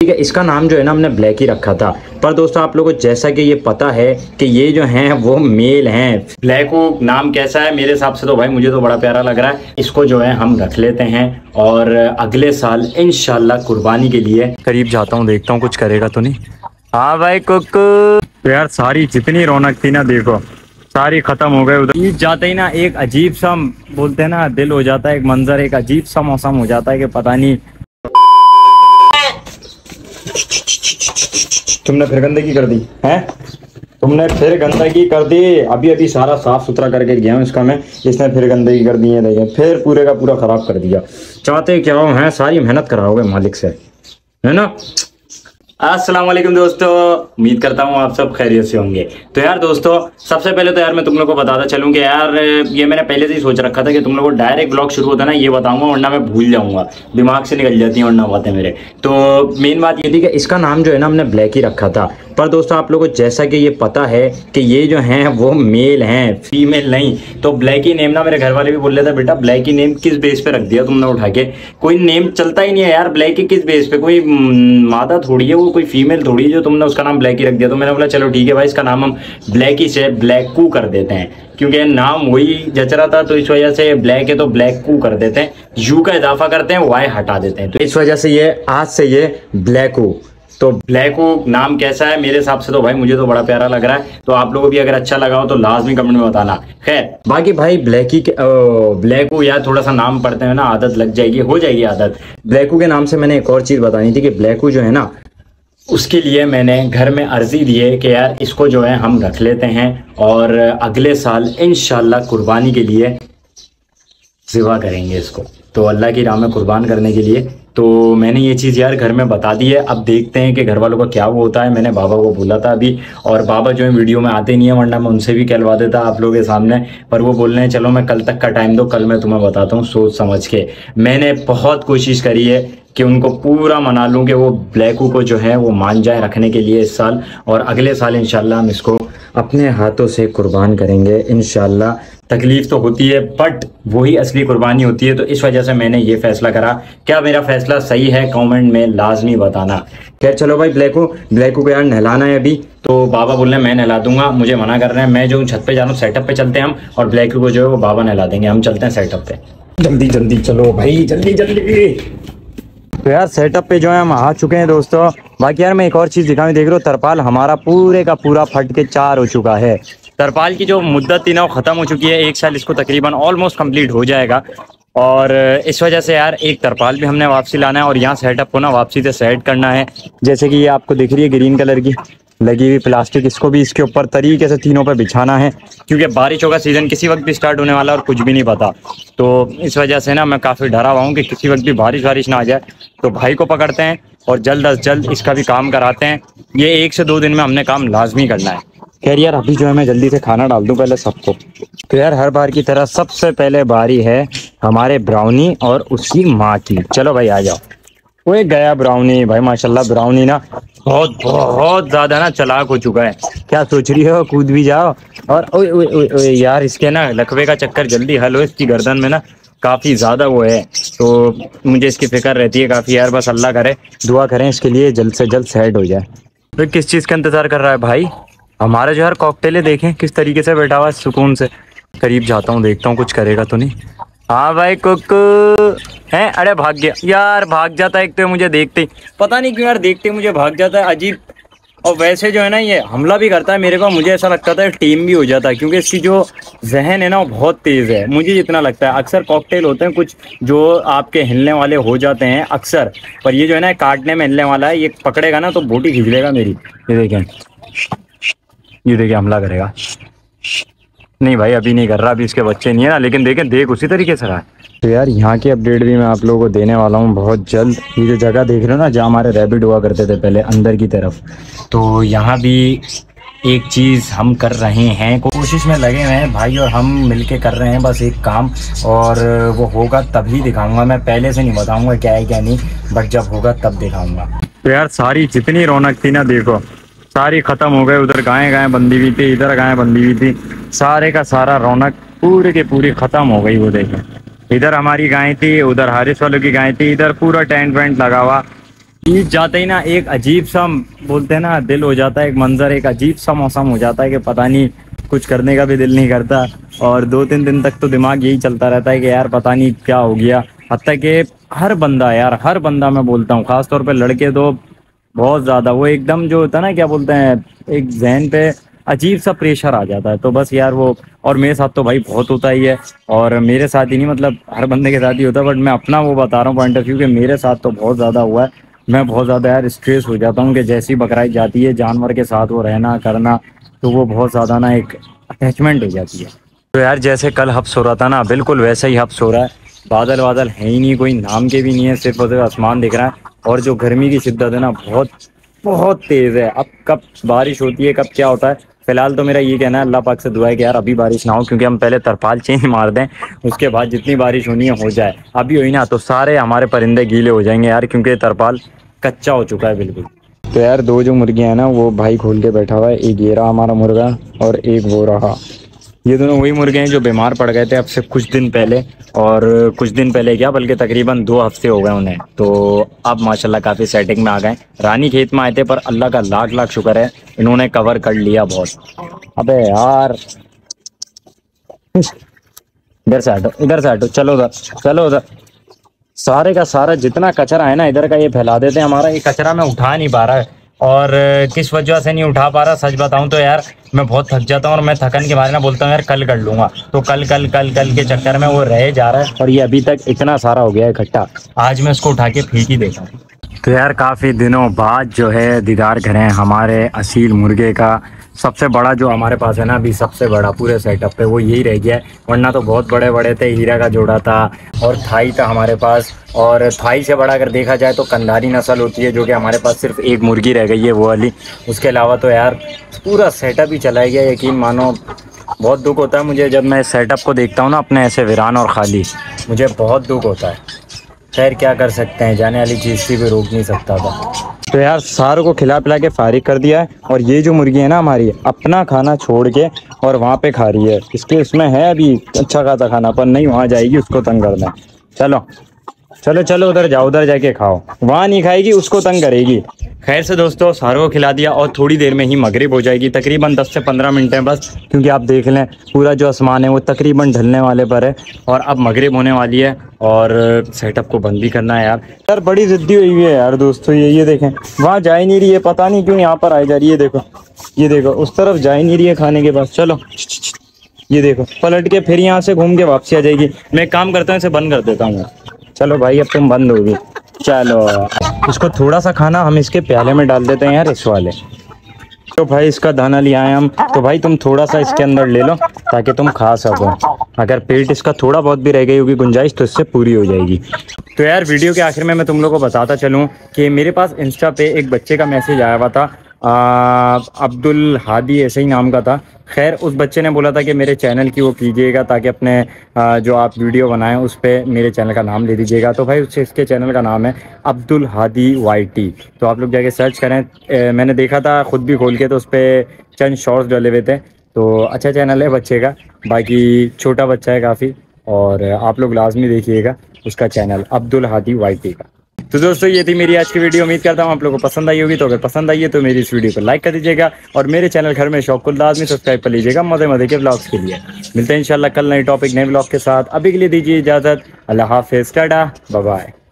ठीक है, इसका नाम जो है ना हमने ब्लैकी रखा था। पर दोस्तों आप लोगों को जैसा कि ये पता है कि ये जो हैं वो मेल हैं। ब्लैकू नाम कैसा है? मेरे हिसाब से तो भाई मुझे तो बड़ा प्यारा लग रहा है। इसको जो है हम रख लेते हैं और अगले साल इंशाल्लाह कुर्बानी के लिए करीब जाता हूँ, देखता हूँ कुछ करेगा तो नहीं। हाँ भाई कुक यार, सारी जितनी रौनक थी ना देखो सारी खत्म हो गए। उधर ईद जाते ही ना एक अजीब सा बोलते हैं ना दिल हो जाता है, एक मंजर, एक अजीब सा मौसम हो जाता है कि पता नहीं। तुमने फिर गंदगी कर दी है, तुमने फिर गंदगी कर दी। अभी अभी सारा साफ सुथरा करके गया हूँ इसका मैं, इसने फिर गंदगी कर दी है। देखिए फिर पूरे का पूरा खराब कर दिया। चाहते क्या हो हैं, सारी मेहनत कराओगे मालिक से, है ना। अस्सलाम वालेकुम दोस्तों, उम्मीद करता हूँ आप सब खैरियत से होंगे। तो यार दोस्तों सबसे पहले तो यार मैं तुम लोग को बताता चलूँ कि यार ये मैंने पहले से ही सोच रखा था कि तुम लोग को डायरेक्ट ब्लॉग शुरू होता ना ये बताऊँगा, वरना मैं भूल जाऊँगा, दिमाग से निकल जाती है वरना बातें मेरे। तो मेन बात ये थी कि इसका नाम जो है ना हमने ब्लैकी रखा था। पर दोस्तों आप लोगों को जैसा कि ये पता है कि ये जो हैं वो मेल हैं, फीमेल नहीं। तो ब्लैकी नेम ना मेरे घर वाले भी बोल रहे थे, बेटा ब्लैकी नेम किस बेस पे रख दिया तुमने उठा के, कोई नेम चलता ही नहीं है यार। ब्लैकी किस बेस पे, कोई मादा थोड़ी है वो, कोई फीमेल थोड़ी है जो तुमने उसका नाम ब्लैकी रख दिया। तो मैंने बोला चलो ठीक है भाई, इसका नाम हम ब्लैकी से ब्लैकू कर देते हैं, क्योंकि नाम वही जच रहा था तो इस वजह से ब्लैक है तो ब्लैकू कर देते हैं, यू का इजाफा करते हैं, वाई हटा देते हैं। तो इस वजह से ये आज से ये ब्लैकू। तो ब्लैकू नाम कैसा है? मेरे हिसाब से तो भाई मुझे तो बड़ा प्यारा लग रहा है। तो आप लोगों को भी अगर अच्छा लगा हो तो लाजमी कमेंट में बताना। खैर बाकी भाई ब्लैकी ब्लैकू यार थोड़ा सा नाम पढ़ते हैं ना आदत लग जाएगी, हो जाएगी आदत। ब्लैकू के नाम से मैंने एक और चीज़ बतानी थी कि ब्लैकू जो है ना उसके लिए मैंने घर में अर्जी दी है कि यार इसको जो है हम रख लेते हैं और अगले साल इंशाल्लाह कुर्बानी के लिए ज़िबा करेंगे इसको, तो अल्लाह की राह में कुर्बान करने के लिए। तो मैंने ये चीज़ यार घर में बता दी है। अब देखते हैं कि घर वालों का क्या वो होता है। मैंने बाबा को बोला था अभी, और बाबा जो है वीडियो में आते नहीं है, वरना मैं उनसे भी कहलवा देता आप लोगों के सामने। पर वो बोल रहे हैं चलो मैं कल तक का टाइम दो, कल मैं तुम्हें बताता हूँ सोच समझ के। मैंने बहुत कोशिश करी है कि उनको पूरा मना लूँ कि वो ब्लैकू को जो है वो मान जाए रखने के लिए इस साल, और अगले साल इंशाल्लाह हम इसको अपने हाथों से कुर्बान करेंगे इंशाल्लाह। तकलीफ़ तो होती है बट वही असली कुर्बानी होती है। तो इस वजह से मैंने ये फैसला करा। क्या मेरा फैसला सही है कमेंट में लाजमी बताना। खैर चलो भाई, ब्लैकू को यार नहलाना है अभी। तो बाबा बोल रहे हैं मैं नहला दूंगा, मुझे मना कर रहे हैं। मैं जो छत पे जा रहा हूँ सेटअप पे चलते हैं हम, और ब्लैकू को जो है वो बाबा नहला देंगे। हम चलते हैं सेटअप पे, जल्दी जल्दी चलो भाई, जल्दी जल्दी। तो यार सेटअप पे जो है हम आ चुके हैं दोस्तों। बाकी यार मैं एक और चीज़ दिखाऊँ, देख रहे हो तरपाल हमारा पूरे का पूरा फट के चार हो चुका है। तरपाल की जो मुद्दत थी ना वो ख़त्म हो चुकी है। एक साल इसको तकरीबन ऑलमोस्ट कंप्लीट हो जाएगा, और इस वजह से यार एक तरपाल भी हमने वापसी लाना है, और यहाँ सेटअप को ना वापसी से सेट करना है। जैसे कि ये आपको दिख रही है ग्रीन कलर की लगी हुई प्लास्टिक, इसको भी इसके ऊपर तरीके से तीनों पे बिछाना है, क्योंकि बारिशों का सीज़न किसी वक्त भी स्टार्ट होने वाला है और कुछ भी नहीं पता। तो इस वजह से ना मैं काफ़ी डरा हुआ हूँ कि किसी वक्त भी बारिश ना आ जाए। तो भाई को पकड़ते हैं और जल्द अज जल्द इसका भी काम कराते हैं। ये 1 से 2 दिन में हमने काम लाजमी करना है। खैर यार अभी जो है मैं जल्दी से खाना डाल दूँ पहले सबको। तो यार हर बार की तरह सबसे पहले बारी है हमारे ब्राउनी और उसकी माँ की। चलो भाई आ जाओ। वो गया ब्राउनी भाई, माशाल्लाह ब्राउनी ना बहुत ज़्यादा ना चालाक हो चुका है। क्या सोच रही हो, कूद भी जाओ। और ओए ओए ओए ओए यार इसके ना लकवे का चक्कर जल्दी हल हो, इसकी गर्दन में ना काफ़ी ज़्यादा वो है, तो मुझे इसकी फिक्र रहती है काफ़ी यार। बस अल्लाह करे दुआ करें इसके लिए जल्द से जल्द सेट हो जाए। तो किस चीज़ का इंतज़ार कर रहा है भाई? हमारा जो है कॉकटेलें देखें किस तरीके से बैठा हुआ सुकून से। करीब जाता हूँ देखता हूँ कुछ करेगा तो नहीं। हाँ भाई कुक हैं, अरे भाग गया यार, भाग जाता है। एक तो मुझे देखते ही पता नहीं क्यों यार, देखते ही मुझे भाग जाता है, अजीब। और वैसे जो है ना ये हमला भी करता है मेरे को, मुझे ऐसा लगता था टीम भी हो जाता है, क्योंकि इसकी जो जहन है ना वो बहुत तेज़ है। मुझे जितना लगता है अक्सर कॉकटेल होते हैं कुछ जो आपके हिलने वाले हो जाते हैं अक्सर, पर ये जो है ना काटने में हिलने वाला है। ये पकड़ेगा ना तो बोटी खिंचलेगा मेरी। ये देखें हमला करेगा। नहीं भाई अभी नहीं कर रहा, अभी इसके बच्चे नहीं है ना, लेकिन देखें देख उसी तरीके से रहा है। तो यार यहाँ की अपडेट भी मैं आप लोगों को देने वाला हूँ बहुत जल्द। ये जो जगह देख रहे हो ना जहाँ हमारे रैबिट हुआ करते थे पहले अंदर की तरफ, तो यहाँ भी एक चीज़ हम कर रहे हैं, कोशिश में लगे हुए हैं भाई, और हम मिलके कर रहे हैं बस एक काम, और वो होगा तभी दिखाऊँगा मैं, पहले से नहीं बताऊँगा क्या है क्या नहीं, बट जब होगा तब दिखाऊँगा। तो यार सारी जितनी रौनक थी ना देखो सारी ख़त्म हो गए। उधर गायें बंधी हुई थी, इधर गायें बंधी हुई थी, सारे का सारा रौनक पूरे के पूरी ख़त्म हो गई। वो देखें इधर हमारी गायें थी, उधर हारिस वालों की गायें थी, इधर पूरा टेंट वेंट लगा हुआ। ईद जाते ही ना एक अजीब सा बोलते हैं ना दिल हो जाता है, एक मंजर, एक अजीब सा मौसम हो जाता है कि पता नहीं कुछ करने का भी दिल नहीं करता। और 2-3 दिन तक तो दिमाग यही चलता रहता है कि यार पता नहीं क्या हो गया। हत्ता कि हर बंदा यार, हर बंदा मैं बोलता हूँ ख़ासतौर पर लड़के तो बहुत ज़्यादा वो एकदम जो होता है ना क्या बोलते हैं एक जहन पे अजीब सा प्रेशर आ जाता है। तो बस यार वो, और मेरे साथ तो भाई बहुत होता ही है, और मेरे साथ ही नहीं मतलब हर बंदे के साथ ही होता है, बट मैं अपना वो बता रहा हूँ पॉइंट ऑफ व्यू कि मेरे साथ तो बहुत ज़्यादा हुआ है। मैं बहुत ज़्यादा यार स्ट्रेस हो जाता हूँ कि जैसी बकराई जाती है जानवर के साथ वो रहना करना, तो वो बहुत ज़्यादा ना एक अटैचमेंट हो जाती है। तो यार जैसे कल हब्स हो रहा था ना, बिल्कुल वैसा ही हब्स हो रहा है। बादल वादल है ही नहीं, कोई नाम के भी नहीं है, सिर्फ और आसमान दिख रहा है। और जो गर्मी की शिद्दत है ना बहुत तेज़ है। अब कब बारिश होती है कब क्या होता है, फिलहाल तो मेरा ये कहना है अल्लाह पाक से दुआ है कि यार अभी बारिश ना हो, क्योंकि हम पहले तरपाल चेंज मार दें, उसके बाद जितनी बारिश होनी है हो जाए। अभी हुई ना तो सारे हमारे परिंदे गीले हो जाएंगे यार, क्योंकि तरपाल कच्चा हो चुका है बिल्कुल। तो यार 2 जो मुर्गियाँ हैं ना वो भाई खोल के बैठा हुआ है, एक ये रहा हमारा मुर्गा और एक वो रहा। ये दोनों वही मुर्गे हैं जो बीमार पड़ गए थे अब से कुछ दिन पहले, और कुछ दिन पहले क्या बल्कि तकरीबन 2 हफ्ते हो गए उन्हें। तो अब माशाल्लाह काफ़ी सेटिंग में आ गए। रानी खेत में आए थे पर अल्लाह का लाख लाख शुक्र है इन्होंने कवर कर लिया बहुत। अबे यार इधर से हटो, इधर से हटो, चलो उधर, चलो उधर। सारे का सारा जितना कचरा है ना इधर का ये फैला देते हैं। हमारा ये कचरा मैं उठा नहीं पा रहा है, और किस वजह से नहीं उठा पा रहा सच बताऊं तो यार मैं बहुत थक जाता हूं, और मैं थकन के बारे में बोलता हूं यार कल कर लूँगा, तो कल के चक्कर में वो रह जा रहा है। और ये अभी तक इतना सारा हो गया है इकट्ठा, आज मैं उसको उठा के फेंक ही देता हूँ। तो यार काफ़ी दिनों बाद जो है दीदार करें हमारे असील मुर्गे का। सबसे बड़ा जो हमारे पास है ना अभी, सबसे बड़ा पूरे सेटअप पे वो यही रह गया है, वरना तो बहुत बड़े बड़े थे। हीरा का जोड़ा था और थाई था हमारे पास, और थाई से बड़ा अगर देखा जाए तो कंधारी नस्ल होती है, जो कि हमारे पास सिर्फ एक मुर्गी रह गई है वो वाली। उसके अलावा तो यार पूरा सेटअप ही चला गया। यकीन मानो बहुत दुख होता है मुझे जब मैं सेटअप को देखता हूँ ना अपने ऐसे वीरान और खाली, मुझे बहुत दुख होता है। खैर क्या कर सकते हैं, जाने वाली चीज़ भी कोई रोक नहीं सकता था। तो यार सारों को खिला पिला के फारिग कर दिया है, और ये जो मुर्गी है ना हमारी अपना खाना छोड़ के और वहाँ पे खा रही है। इसके उसमें है अभी अच्छा खासा खाना, पर नहीं वहाँ जाएगी, उसको तंग करना है। चलो चलो चलो उधर जाओ, उधर जाके खाओ, वहाँ नहीं खाएगी, उसको तंग करेगी। खैर से दोस्तों सारों को खिला दिया, और थोड़ी देर में ही मगरिब हो जाएगी, तकरीबन 10 से 15 मिनट हैं बस, क्योंकि आप देख लें पूरा जो आसमान है वो तकरीबन ढलने वाले पर है, और अब मगरिब होने वाली है। और सेटअप को बंद भी करना है यार। यार बड़ी ज़िद्दी हुई है यार दोस्तों ये देखें, वहाँ जा ही नहीं रही है, पता नहीं क्यों यहाँ पर आई जा रही है। देखो ये देखो, उस तरफ जा ही नहीं रही है खाने के पास। चलो ये देखो पलट के फिर यहाँ से घूम के वापसी आ जाएगी। मैं एक काम करता हूँ इसे बंद कर देता हूँ। चलो भाई अब तुम बंद होगी। चलो इसको थोड़ा सा खाना हम इसके प्याले में डाल देते हैं यार, इस वाले। तो भाई इसका दाना लिया है हम, तो भाई तुम थोड़ा सा इसके अंदर ले लो ताकि तुम खा सको। अगर पेट इसका थोड़ा बहुत भी रह गई होगी गुंजाइश तो इससे पूरी हो जाएगी। तो यार वीडियो के आखिर में मैं तुम लोगों को बताता चलूँ कि मेरे पास इंस्टा पे एक बच्चे का मैसेज आया हुआ था, अब्दुल हादी ऐसे ही नाम का था। खैर उस बच्चे ने बोला था कि मेरे चैनल की वो कीजिएगा ताकि अपने जो आप वीडियो बनाएं उस पर मेरे चैनल का नाम ले दीजिएगा। तो भाई उससे इसके चैनल का नाम है अब्दुल हादी YT, तो आप लोग जाके सर्च करें। मैंने देखा था ख़ुद भी खोल के, तो उस पर चंद शॉर्ट्स डाले हुए थे, तो अच्छा चैनल है बच्चे का, बाकी छोटा बच्चा है काफ़ी, और आप लोग लाजमी देखिएगा उसका चैनल अब्दुल हादी YT का। तो दोस्तों ये थी मेरी आज की वीडियो, उम्मीद करता हूँ आप लोगों को पसंद आई होगी। तो अगर पसंद आई है तो मेरी इस वीडियो को लाइक कर दीजिएगा, और मेरे चैनल घर में शौक को लाजमी सब्सक्राइब कर लीजिएगा मज़े मज़े के व्लॉग्स के लिए। मिलते हैं इंशाल्लाह कल नए टॉपिक नए व्लॉग के साथ, अभी के लिए दीजिए इजाज़त। अल्लाह हाफिज़, टाटा, बाय बाय।